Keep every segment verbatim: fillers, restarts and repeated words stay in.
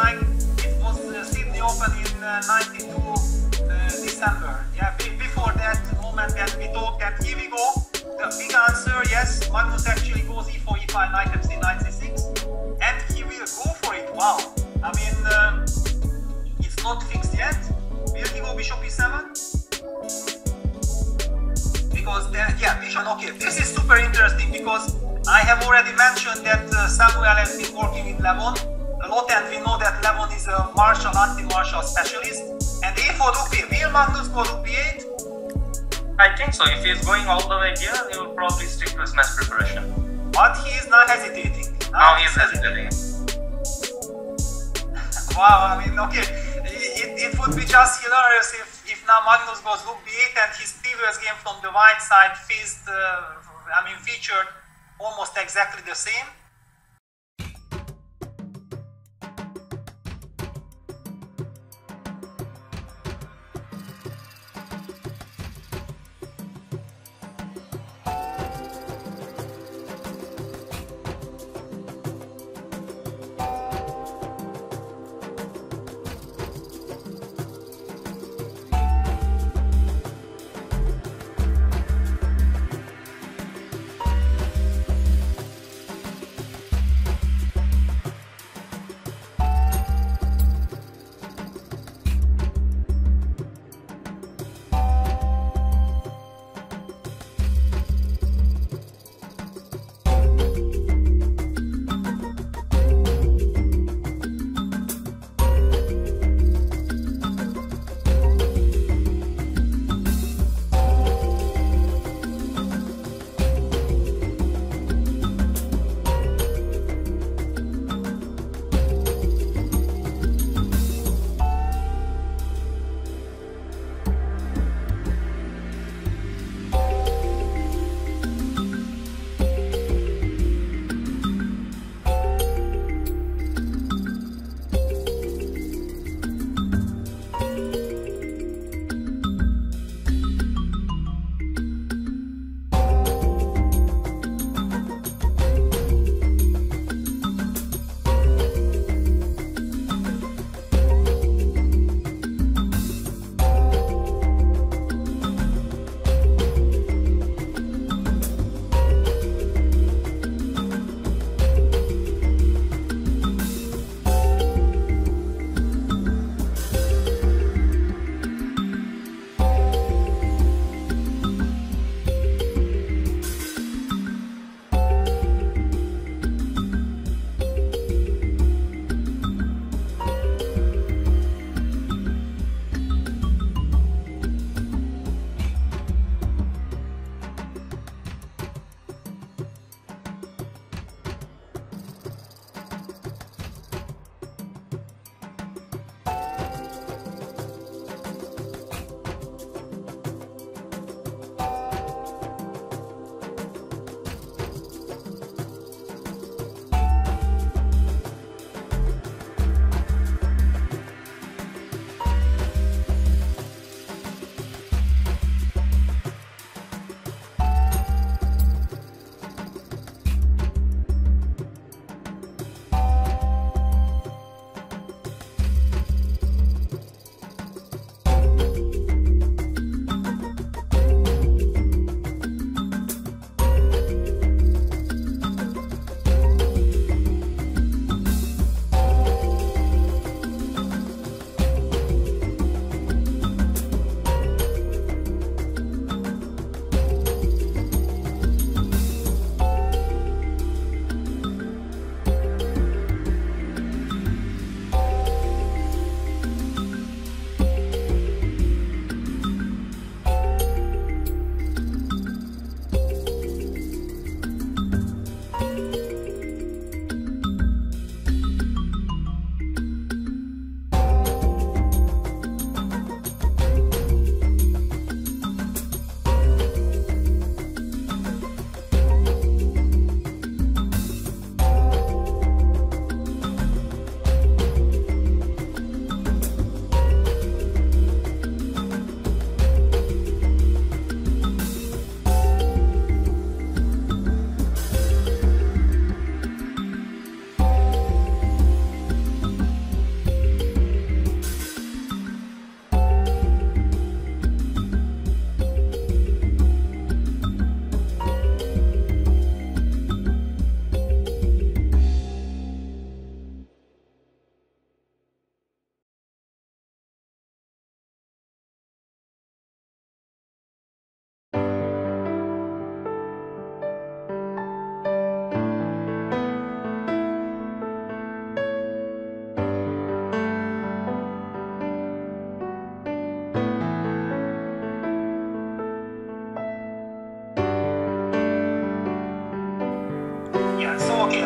time. It was uh, Sydney Open in uh, ninety-two uh, December. Yeah, before that moment that we talked that here we go. The big answer, yes, Magnus actually goes e four, e five, knight f c, knight c six, and he will go for it. Wow. I mean, uh, it's not fixed yet. Will he go bishop e seven? Because there, yeah, bishop. Okay, this is super interesting because I have already mentioned that uh, Samuel has been working with Levon a lot, and we know that Levon is a martial, anti-martial specialist. And e four rook b, will Magnus go rook b eight? I think so. If he's going all the way here, he will probably stick to his match preparation. But he is not hesitating. Now, now he is hesitating. hesitating. Wow, I mean, okay. It, it would be just hilarious if, if now Magnus goes rook b eight and his previous game from the white side faced, uh, I mean, featured almost exactly the same.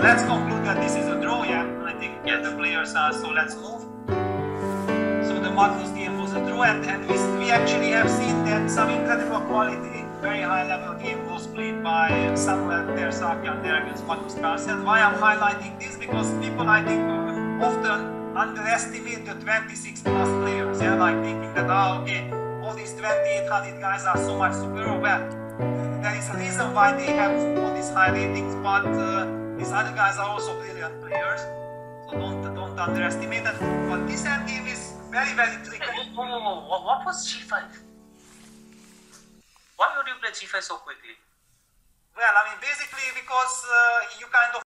let's conclude that this is a draw, yeah? And I think yes. The players are, so let's move. So the Magnus game was a draw, and, and we, we actually have seen that some incredible quality, very high level game was played by Samvel Ter Sahakyan there against Magnus Carlsen. Why I'm highlighting this? Because people, I think, often underestimate the twenty-six plus players, yeah? Like thinking that, oh, okay, all these twenty-eight hundred guys are so much superior. Well, there is a reason why they have all these high ratings, but uh, these other guys are also brilliant players, so don't don't underestimate that. But this end game is very, very tricky. Hey, whoa, whoa, whoa. What, what was G five? Why would you play G five so quickly? Well, I mean, basically because uh, you kind of